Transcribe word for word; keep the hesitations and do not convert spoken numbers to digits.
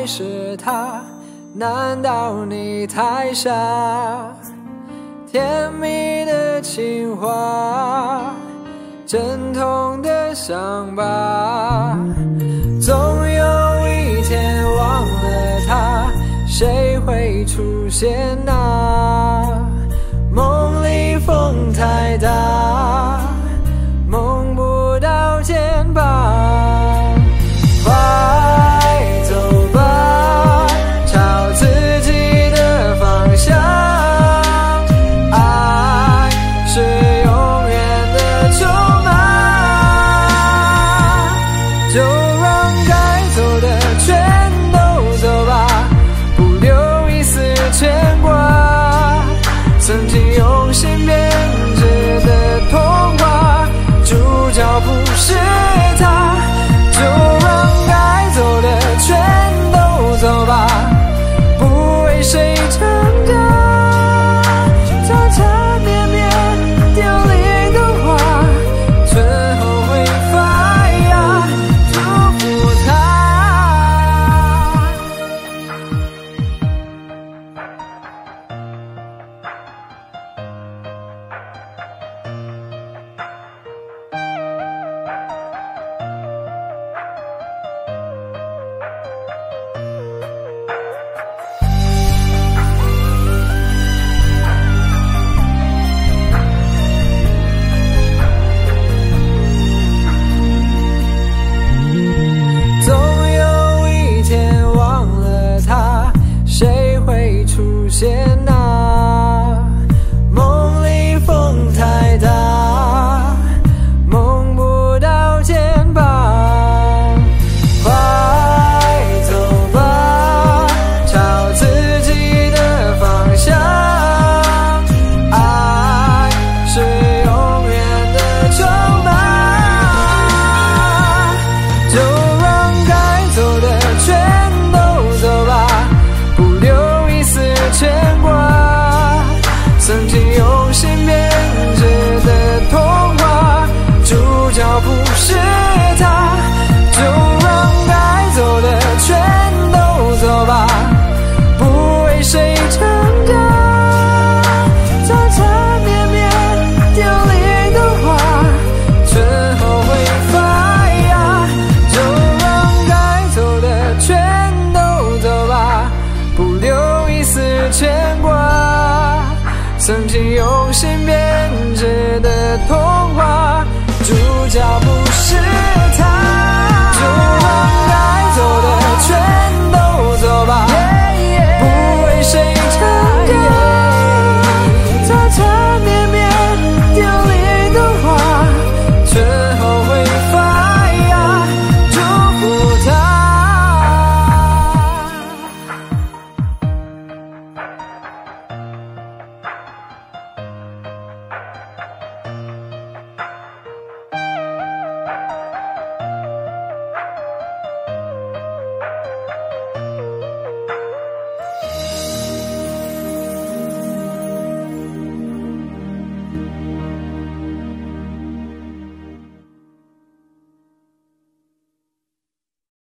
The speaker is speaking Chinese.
还是他？难道你太傻？甜蜜的情话，阵痛的伤疤，总有一天忘了他，谁会出现啊？梦里风太大。